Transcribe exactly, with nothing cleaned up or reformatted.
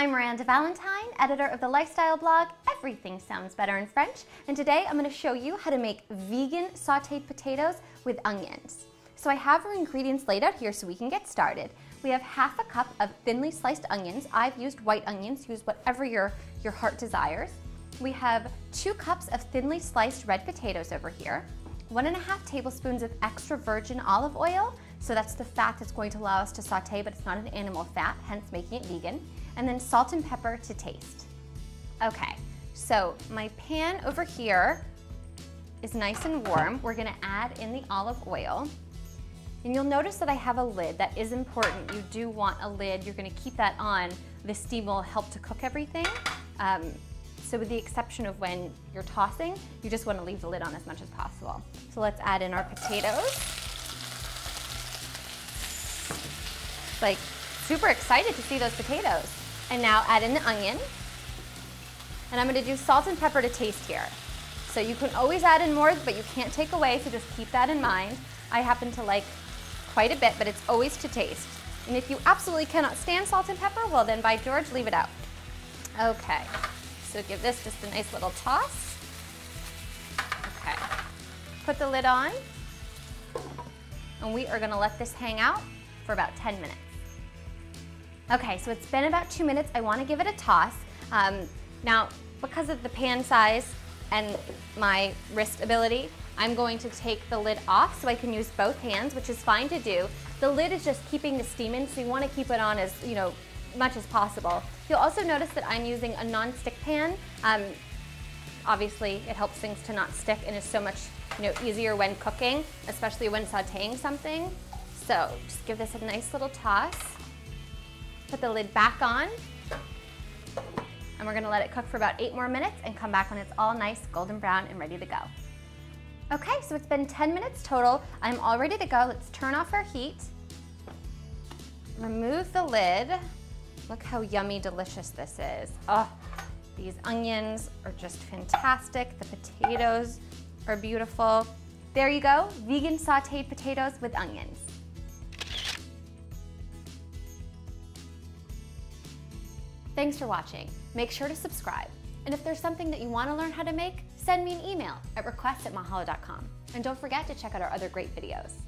I'm Miranda Valentine, editor of the lifestyle blog, Everything Sounds Better in French, and today I'm going to show you how to make vegan sauteed potatoes with onions. So I have our ingredients laid out here so we can get started. We have half a cup of thinly sliced onions. I've used white onions, use whatever your, your heart desires. We have two cups of thinly sliced red potatoes over here, one and a half tablespoons of extra virgin olive oil, so that's the fat that's going to allow us to saute, but it's not an animal fat, hence making it vegan, and then salt and pepper to taste. Okay, so my pan over here is nice and warm. We're gonna add in the olive oil, and you'll notice that I have a lid. That is important. You do want a lid. You're gonna keep that on. The steam will help to cook everything. Um, So with the exception of when you're tossing, you just want to leave the lid on as much as possible. So let's add in our potatoes. Like, super excited to see those potatoes. And now add in the onion. And I'm going to do salt and pepper to taste here. So you can always add in more, but you can't take away, so just keep that in mind. I happen to like quite a bit, but it's always to taste. And if you absolutely cannot stand salt and pepper, well then by George, leave it out. Okay. So give this just a nice little toss. Okay, put the lid on, and we are gonna let this hang out for about ten minutes. Okay, so it's been about two minutes. I wanna give it a toss. Um, now, because of the pan size and my wrist ability, I'm going to take the lid off so I can use both hands, which is fine to do. The lid is just keeping the steam in, so you wanna keep it on as, you know, much as possible. You'll also notice that I'm using a non-stick pan. Um, obviously, it helps things to not stick and is so much you know, easier when cooking, especially when sauteing something. So just give this a nice little toss. Put the lid back on. And we're gonna let it cook for about eight more minutes and come back when it's all nice, golden brown, and ready to go. Okay, so it's been ten minutes total. I'm all ready to go. Let's turn off our heat. Remove the lid. Look how yummy delicious this is. Oh, these onions are just fantastic. The potatoes are beautiful. There you go, vegan sauteed potatoes with onions. Thanks for watching. Make sure to subscribe. And if there's something that you want to learn how to make, send me an email at request at mahalo dot com. And don't forget to check out our other great videos.